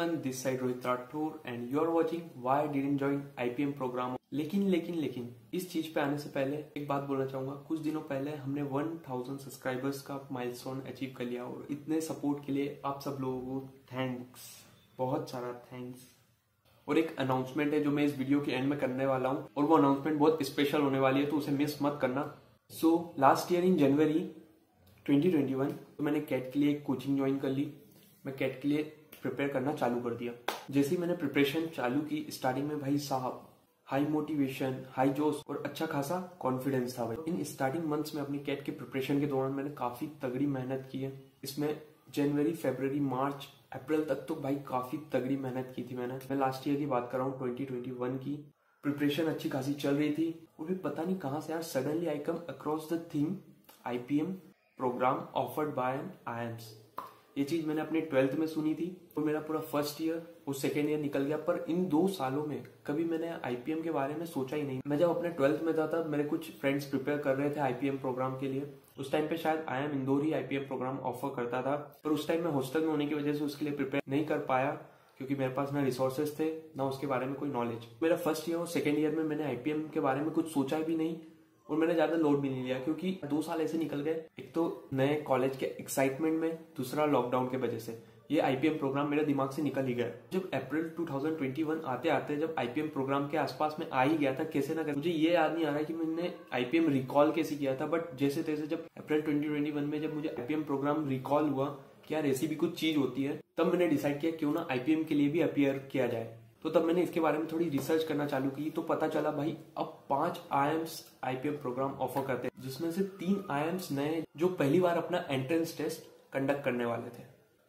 everyone, this side Rohit Rathore and you are watching why I didn't join IPM program. लेकिन इस चीज पे आने से पहले एक बात बोलना चाहूंगा। कुछ दिनों पहले हमने 1000 सब्सक्राइबर्स का माइलस्टोन अचीव कर लिया और इतने सपोर्ट के लिए आप सब लोगों को थैंक्स, बहुत सारा थैंक्स। और एक अनाउंसमेंट है जो मैं इस वीडियो के एंड में करने वाला हूँ और वो अनाउंसमेंट बहुत स्पेशल होने वाली है, तो उसे मिस मत करना। सो लास्ट ईयर इन जनवरी 2021 मैंने कैट के लिए एक कोचिंग ज्वाइन कर ली। मैं कैट के लिए प्रिपेयर करना चालू कर दिया। जैसे ही मैंने प्रिपरेशन चालू की, स्टार्टिंग में भाई साहब हाई मोटिवेशन, हाई जोश और अच्छा खासा कॉन्फिडेंस था भाई। इन स्टार्टिंग मंथ्स में अपनी कैट के प्रिपरेशन के दौरान मैंने काफी तगड़ी मेहनत की है। इसमें जनवरी, फरवरी, मार्च, अप्रैल तक तो भाई काफी तगड़ी मेहनत की थी मैंने। मैं लास्ट ईयर की बात कर रहा हूँ, 2021 की प्रिपरेशन अच्छी खासी चल रही थी और फिर पता नहीं कहाँ से यार suddenly I come across the thing IPM program offered by an IIMs। ये चीज मैंने अपने 12th में सुनी थी और मेरा पूरा फर्स्ट ईयर और सेकेंड ईयर निकल गया, पर इन 2 सालों में कभी मैंने IPM के बारे में सोचा ही नहीं। मैं जब अपने 12th में था तब मेरे कुछ फ्रेंड्स प्रिपेयर कर रहे थे IPM प्रोग्राम के लिए। उस टाइम पे शायद IIM इंदौर ही IPM प्रोग्राम ऑफर करता था, पर उस टाइम मैं हॉस्टल में होने की वजह से उसके लिए प्रिपेयर नहीं कर पाया क्योंकि मेरे पास ना रिसोर्सेज थे ना उसके बारे में कोई नॉलेज। मेरा फर्स्ट ईयर और सेकेंड ईयर में मैंने IPM के बारे में कुछ सोचा भी नहीं और मैंने ज्यादा लोड भी नहीं लिया क्योंकि 2 साल ऐसे निकल गए, एक तो नए कॉलेज के एक्साइटमेंट में, दूसरा लॉकडाउन के वजह से। ये IPM प्रोग्राम मेरे दिमाग से निकल ही गया। जब अप्रैल 2021 आते आते जब IPM प्रोग्राम के आसपास में आ ही गया था, कैसे ना कर मुझे ये याद नहीं आ रहा कि मैंने IPM रिकॉल कैसे किया था, बट जैसे तैसे जब अप्रैल 2021 में जब मुझे IPM प्रोग्राम रिकॉल हुआ कि यार ऐसी भी कुछ चीज होती है, तब मैंने डिसाइड किया क्यों ना IPM के लिए भी अपियर किया जाए। तो तब मैंने इसके बारे में थोड़ी रिसर्च करना चालू की तो पता चला भाई अब 5 IIMs IPM प्रोग्राम ऑफर करते हैं, जिसमें से 3 IIMs नए जो पहली बार अपना एंट्रेंस टेस्ट कंडक्ट करने वाले थे।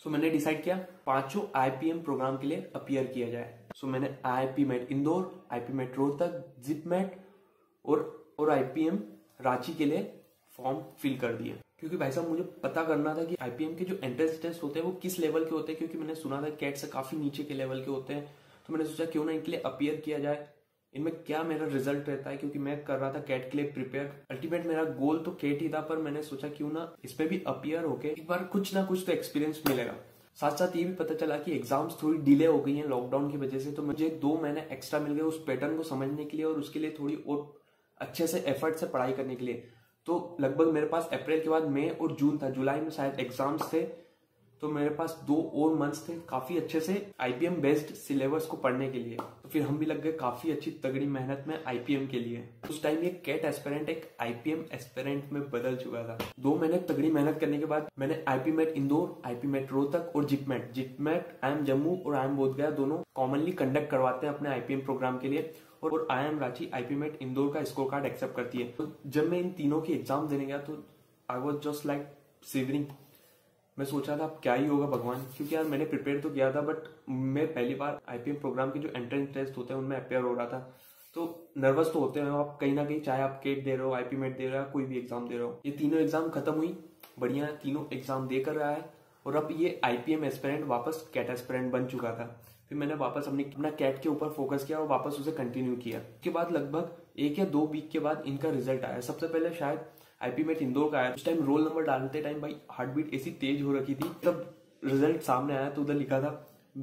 सो मैंने डिसाइड किया 5 IPM प्रोग्राम के लिए अपियर किया जाए। सो मैंने IPMAT Indore, IPMAT Rohtak, JIPMAT और IPM रांची के लिए फॉर्म फिल कर दिए क्योंकि भाई साहब मुझे पता करना था कि IPM के जो एंट्रेंस टेस्ट होते हैं वो किस लेवल के होते हैं, क्योंकि मैंने सुना था कैट से काफी नीचे के लेवल के होते हैं। तो मैंने सोचा क्यों ना इनके लिए अपियर किया जाए, इनमें क्या मेरा रिजल्ट रहता है, क्योंकि मैं कर रहा था कैट के लिए प्रिपेयर। अल्टीमेट मेरा गोल तो कैट ही था, पर मैंने सोचा क्यों ना इसमें भी अपियर होके एक बार कुछ ना कुछ तो एक्सपीरियंस मिलेगा। साथ साथ ये भी पता चला कि एग्जाम्स थोड़ी डिले हो गई हैं लॉकडाउन की वजह से, तो मुझे 2 महीने एक्स्ट्रा मिल गए उस पैटर्न को समझने के लिए और उसके लिए थोड़ी और अच्छे से एफर्ट से पढ़ाई करने के लिए। तो लगभग मेरे पास अप्रैल के बाद मई और जून था, जुलाई में शायद एग्जाम्स थे, तो मेरे पास 2 और मंथ्स थे काफी अच्छे से IPM बेस्ड सिलेबस को पढ़ने के लिए। तो फिर हम भी लग गए काफी अच्छी तगड़ी मेहनत में IPM के लिए। उस टाइम ये कैट एस्पिरेंट एक IPM एस्पिरेंट में बदल चुका था। 2 महीने तगड़ी मेहनत करने के बाद मैंने IPMAT इंदौर, IPMAT रोहतक और JIPMAT IIM जम्मू और IIM बोधगया दोनों कॉमनली कंडक्ट करवाते हैं अपने IPM प्रोग्राम के लिए और IIM रांची IPMAT इंदौर का स्कोर कार्ड एक्सेप्ट करती है। तो जब मैं इन तीनों की एग्जाम देने गया तो I was just like shivering. मैं सोचा था अब क्या ही होगा भगवान, क्योंकि यार मैंने प्रिपेयर तो किया था बट मैं पहली बार IPM प्रोग्राम के जो एंट्रेंस टेस्ट होते हैं उनमें अपेयर हो रहा था। तो नर्वस तो होते हो आप कहीं ना कहीं, चाहे आप कैट दे रहे हो, IPMAT दे रहे हो, कोई भी एग्जाम दे रहे हो। ये तीनों एग्जाम खत्म हुई, बढ़िया तीनों एग्जाम दे कर रहा है और अब ये IPM एस्पिरेंट वापस कैट एस्पिरेंट बन चुका था। फिर मैंने वापस अपना कैट के ऊपर फोकस किया और वापस उसे कंटिन्यू किया। उसके बाद लगभग 1 या 2 वीक के बाद इनका रिजल्ट आया। सबसे पहले शायद IPMAT इंदौर का आया। उस टाइम रोल नंबर डालते टाइम भाई हार्ट बीट ऐसी तेज हो रखी थी। तब रिजल्ट सामने आया तो उधर लिखा था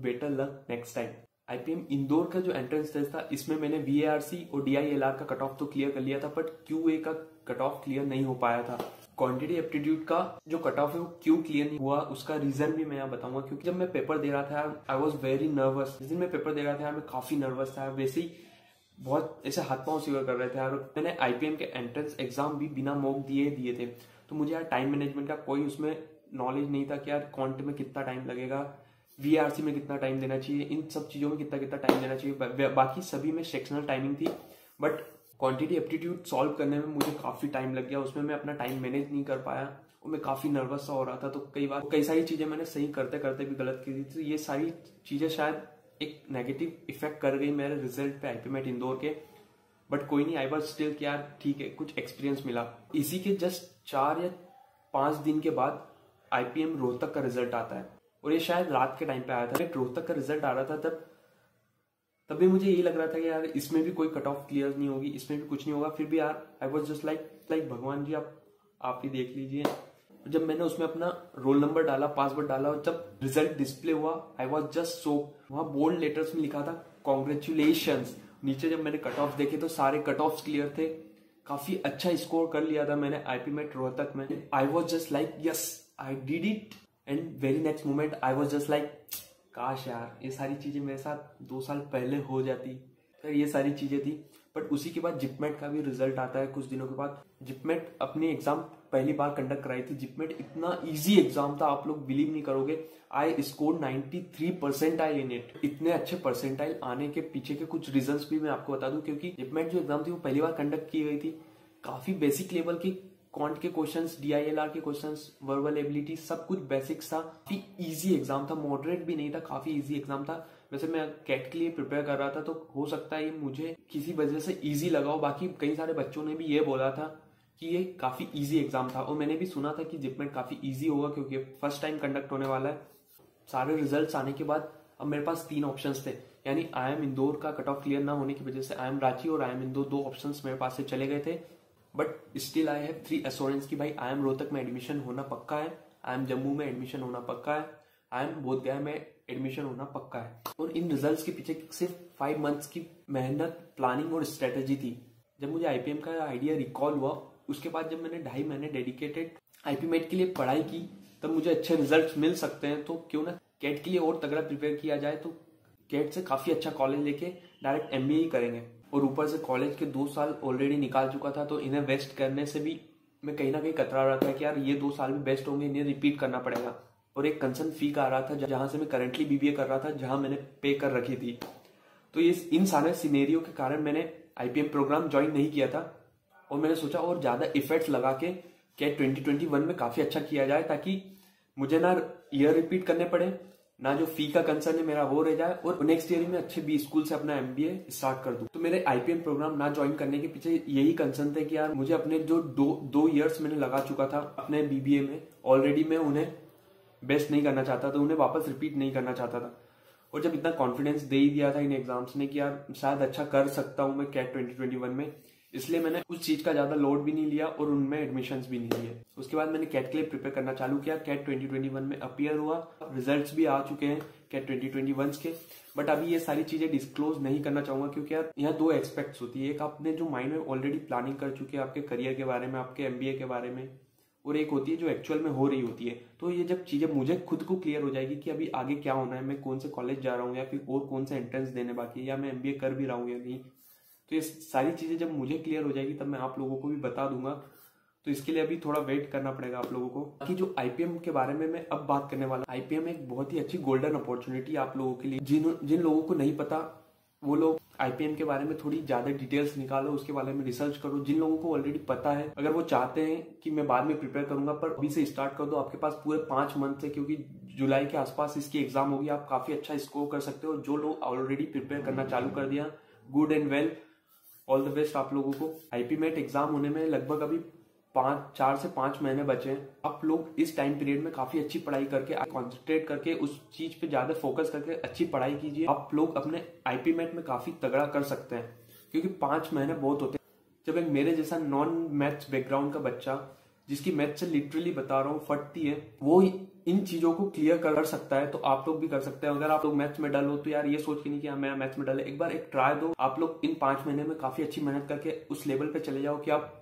better luck next time. IPM Indore का जो एंट्रेंस टेस्ट था इसमें मैंने VRC और DILR का कट ऑफ तो क्लियर कर लिया था, बट QA का कट ऑफ क्लियर नहीं हो पाया था। क्वांटिटी एप्टीट्यूड का जो कट ऑफ है वो क्यों क्लियर नहीं हुआ, उसका रीजन भी मैं यहाँ बताऊंगा। क्योंकि जब मैं पेपर दे रहा था आई वॉज वेरी नर्वस। जिस दिन मैं पेपर दे रहा था यार मैं काफी नर्वस था, वैसे ही बहुत ऐसे हाथ पांव सिवर कर रहे थे यार। मैंने IPM के एंट्रेंस एग्जाम भी बिना मॉक दिए थे, तो मुझे यार टाइम मैनेजमेंट का कोई उसमें नॉलेज नहीं था कि यार क्वांट में कितना टाइम लगेगा, VRC में कितना टाइम देना चाहिए, इन सब चीज़ों में कितना टाइम देना चाहिए। बाकी सभी में सेक्शनल टाइमिंग थी, बट क्वांटिटी एप्टीट्यूड सॉल्व करने में मुझे काफ़ी टाइम लग गया। उसमें मैं अपना टाइम मैनेज नहीं कर पाया और मैं काफ़ी नर्वस सा हो रहा था। तो कई सारी चीज़ें मैंने सही करते करते भी गलत की थी। तो ये सारी चीज़ें शायद एक नेगेटिव इफेक्ट कर गई मेरे रिजल्ट पे IPMAT इंदौर के, बट कोई नहीं, आई वाज स्टिल कि यार ठीक है कुछ एक्सपीरियंस मिला। इसी के जस्ट 4 या 5 दिन के बाद IPM रोहतक का रिजल्ट आता है और ये शायद रात के टाइम पे आया था। जब रोहतक का रिजल्ट आ रहा था तब भी मुझे ये लग रहा था कि यार इसमें भी कोई कट ऑफ क्लियर नहीं होगी, इसमें भी कुछ नहीं होगा। फिर भी यार आई वॉज जस्ट लाइक भगवान जी आप ही देख लीजिए। जब मैंने उसमें अपना रोल नंबर डाला, पासवर्ड डाला और जब रिजल्ट डिस्प्ले हुआ, आई वॉज जस्ट सो, वहां बोल्ड लेटर्स में लिखा था कॉन्ग्रेचुलेशंस। नीचे जब मैंने कट ऑफ देखे तो सारे कट ऑफ क्लियर थे, काफी अच्छा स्कोर कर लिया था मैंने आईपीमेट रोहतक में। I was just like yes I did it, and very next moment I was just like काश यार ये सारी चीजें मेरे साथ 2 साल पहले हो जाती। तो ये सारी चीजें थी। बट उसी के बाद जिपमेट का भी रिजल्ट आता है कुछ दिनों के बाद। जिपमेट अपनी एग्जाम पहली बार कंडक्ट कराई थी। जिपमेट इतना इजी एग्जाम था, आप लोग बिलीव नहीं करोगे। I score 93% in it. इतने अच्छे परसेंटाइल आने के पीछे के कुछ रीजंस भी मैं आपको बता दूं, क्योंकि जिपमेट जो एग्जाम थी वो पहली बार कंडक्ट की गई थी। काफी बेसिक लेवल की कॉन्ट के क्वेश्चंस, डीआईएलआर के क्वेश्चंस, वर्बल एबिलिटी, सब कुछ बेसिक्स था। काफी इजी एग्जाम था, मॉडरेट भी नहीं था, काफी इजी एग्जाम था। वैसे मैं कैट के लिए प्रिपेयर कर रहा था तो हो सकता है ये मुझे किसी वजह से इजी लगा हो। बाकी कई सारे बच्चों ने भी ये बोला था कि ये काफी इजी एग्जाम था, और मैंने भी सुना था कि जिपमेट काफी इजी होगा क्योंकि फर्स्ट टाइम कंडक्ट होने वाला है। सारे रिजल्ट्स आने के बाद अब मेरे पास 3 ऑप्शंस थे, यानी आईएम इंदौर का कट ऑफ क्लियर ना होने की वजह से आईएम रांची और आईएम इंदौर 2 ऑप्शंस मेरे पास से चले गए थे। But still I have 3 assurance कि भाई आईएम रोहतक में एडमिशन होना पक्का है, आईएम जम्मू में एडमिशन होना पक्का है, आईएम बोधगया में एडमिशन होना पक्का है। और इन रिजल्ट्स के पीछे सिर्फ 5 मंथ्स की मेहनत, प्लानिंग और स्ट्रेटेजी थी। जब मुझे आईपीएम का आइडिया रिकॉल हुआ, उसके बाद जब मैंने 2.5 महीने डेडिकेटेड आईपीमेट के लिए पढ़ाई की, तब मुझे अच्छे रिजल्ट्स मिल सकते हैं। तो क्यों ना कैट के लिए और तगड़ा प्रिपेयर किया जाए। तो कैट से काफी अच्छा कॉलेज लेके डायरेक्ट MBA ही करेंगे। और ऊपर से कॉलेज के 2 साल ऑलरेडी निकाल चुका था, तो इन्हें वेस्ट करने से भी मैं कहीं ना कहीं कतरा रहा था कि यार ये 2 साल भी वेस्ट होंगे, इन्हें रिपीट करना पड़ेगा। और एक कंसर्न फी का आ रहा था जहां से मैं करंटली BBA कर रहा था, जहां मैंने पे कर रखी थी। तो ये इन सारे सिनेरियो के कारण मैंने IPM प्रोग्राम ज्वाइन नहीं किया था। और मैंने सोचा और ज्यादा इफेक्ट्स लगा के कैट 2021 में काफी अच्छा किया जाए, ताकि मुझे ना ईयर रिपीट करने पड़े, ना जो फी का कंसर्न है मेरा वो रह जाए, और नेक्स्ट ईयर में अच्छे B स्कूल से अपना MBA स्टार्ट कर दूं। तो मेरे IPM प्रोग्राम ना ज्वाइन करने के पीछे यही कंसर्न थे कि यार मुझे अपने जो दो ईयर्स मैंने लगा चुका था अपने BBA में ऑलरेडी, मैं उन्हें बेस्ट नहीं करना चाहता था, उन्हें वापस रिपीट नहीं करना चाहता था। और जब इतना कॉन्फिडेंस दे ही दिया था इन एग्जाम्स ने कि यार शायद अच्छा कर सकता हूँ मैं कैट 2021 में, इसलिए मैंने उस चीज का ज्यादा लोड भी नहीं लिया और उनमें एडमिशंस भी नहीं लिए। उसके बाद मैंने कैट के लिए प्रिपेयर करना चालू किया। कैट 2021 में अपीयर हुआ, रिजल्ट्स भी आ चुके हैं कैट 2021 के। बट अभी ये सारी चीजें डिस्क्लोज नहीं करना चाहूंगा, क्योंकि यार यहाँ 2 एस्पेक्ट्स होती है। एक आपने जो माइंड में ऑलरेडी प्लानिंग कर चुकी है आपके करियर के बारे में, आपके MBA के बारे में, और एक होती है जो एक्चुअल में हो रही होती है। तो ये जब चीजें मुझे खुद को क्लियर हो जाएगी कि अभी आगे क्या होना है, मैं कौन से कॉलेज जा रहा हूँ या फिर और कौन से एंट्रेंस देने बाकी है, या मैं MBA कर भी रहा हूँ या नहीं, तो ये सारी चीजें जब मुझे क्लियर हो जाएगी तब मैं आप लोगों को भी बता दूंगा। तो इसके लिए अभी थोड़ा वेट करना पड़ेगा आप लोगों को। बाकी जो IPM के बारे में मैं अब बात करने वाला, IPM एक बहुत ही अच्छी गोल्डन अपॉर्चुनिटी आप लोगों के लिए। जिन लोगों को नहीं पता वो लोग IPM के बारे में थोड़ी ज्यादा डिटेल्स निकालो, उसके बारे में रिसर्च करो। जिन लोगों को ऑलरेडी पता है, अगर वो चाहते हैं कि मैं बाद में प्रिपेयर करूंगा, पर अभी से स्टार्ट कर दो। आपके पास पूरे 5 मंथ है, क्योंकि जुलाई के आसपास इसकी एग्जाम होगी। आप काफी अच्छा स्कोर कर सकते हो। जो लोग ऑलरेडी प्रिपेयर करना चालू कर दिया, good and well, all the best आप लोगों को। IPMAT एग्जाम होने में लगभग अभी 4 से 5 महीने बचे हैं। आप लोग इस टाइम पीरियड में काफी अच्छी पढ़ाई करके, कॉन्सेंट्रेट करके, उस चीज पे ज्यादा फोकस करके अच्छी पढ़ाई कीजिए। आप लोग अपने IPMAT में काफी तगड़ा कर सकते हैं, क्योंकि 5 महीने बहुत होते हैं। जब एक मेरे जैसा नॉन मैथ्स बैकग्राउंड का बच्चा, जिसकी मैथ से लिटरली बता रहा हूँ फटती है, वो इन चीजों को क्लियर कर सकता है। तो आप लोग भी कर सकते हैं। अगर आप लोग मैथ्स में डालो तो यार ये सोच के नहीं कि मैं मैथ्स में डाले, एक बार एक ट्राई दो। आप लोग इन 5 महीने में काफी अच्छी मेहनत करके उस लेवल पे चले जाओ कि आप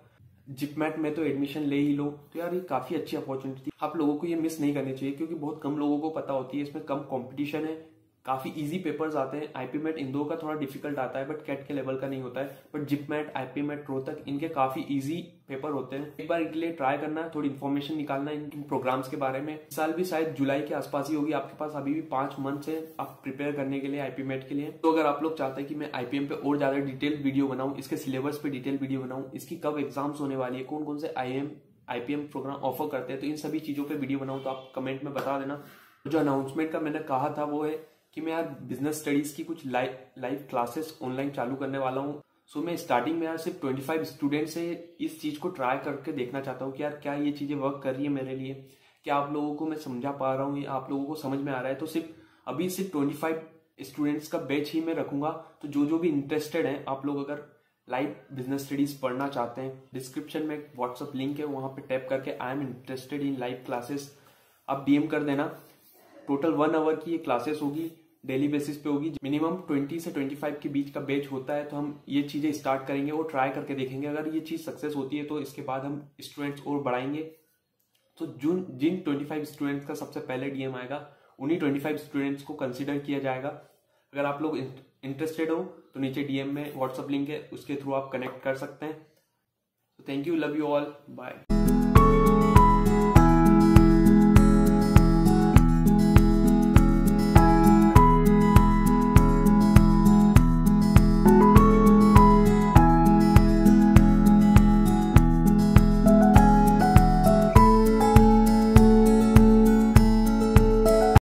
जिपमेट में तो एडमिशन ले ही लो। तो यार ये काफी अच्छी अपॉर्चुनिटी, आप लोगों को ये मिस नहीं करनी चाहिए, क्योंकि बहुत कम लोगों को पता होती है। इसमें कम कॉम्पिटिशन है, काफी इजी पेपर्स आते हैं। IPMAT इंदौर का थोड़ा डिफिकल्ट आता है, बट कैट के लेवल का नहीं होता है। बट जिपमेट, IPMAT रोहतक, इनके काफी इजी पेपर होते हैं। एक बार इनके लिए ट्राई करना, थोड़ी इन्फॉर्मेशन निकालना इन प्रोग्राम्स के बारे में। इस साल भी शायद जुलाई के आसपास ही होगी। आपके पास अभी भी 5 मंथ्स है आप प्रिपेयर करने के लिए IPMAT के लिए। तो अगर आप लोग चाहते हैं कि मैं IPM पे और ज्यादा डिटेल वीडियो बनाऊं, इसके सिलेबस पे डिटेल वीडियो बनाऊं, इसकी कब एग्जाम्स होने वाली है, कौन कौन से IPM प्रोग्राम ऑफर करते हैं, तो इन सभी चीजों पर वीडियो बनाऊं, तो आप कमेंट में बता देना। जो अनाउंसमेंट का मैंने कहा था वो है कि मैं यार बिजनेस स्टडीज की कुछ लाइव क्लासेस ऑनलाइन चालू करने वाला हूँ। सो मैं स्टार्टिंग में यार सिर्फ 25 स्टूडेंट से इस चीज को ट्राई करके देखना चाहता हूँ कि यार क्या ये चीजें वर्क कर रही है मेरे लिए, क्या आप लोगों को मैं समझा पा रहा हूँ, आप लोगों को समझ में आ रहा है। तो सिर्फ 25 स्टूडेंट्स का बैच ही मैं रखूंगा। तो जो भी इंटरेस्टेड है, आप लोग अगर लाइव बिजनेस स्टडीज पढ़ना चाहते हैं, डिस्क्रिप्शन में व्हाट्सअप लिंक है, वहां पे टैप करके I am interested in live classes आप डीएम कर देना। टोटल 1 आवर की ये क्लासेस होगी, डेली बेसिस पे होगी, मिनिमम 20 से 25 के बीच का बैच होता है। तो हम ये चीजें स्टार्ट करेंगे और ट्राई करके देखेंगे, अगर ये चीज सक्सेस होती है तो इसके बाद हम स्टूडेंट्स और बढ़ाएंगे। तो जिन 25 स्टूडेंट्स का सबसे पहले डीएम आएगा उन्हीं 25 स्टूडेंट्स को कंसिडर किया जाएगा। अगर आप लोग इंटरेस्टेड हो तो नीचे डीएम में व्हाट्सअप लिंक है, उसके थ्रू आप कनेक्ट कर सकते हैं। Thank you, love you all, bye.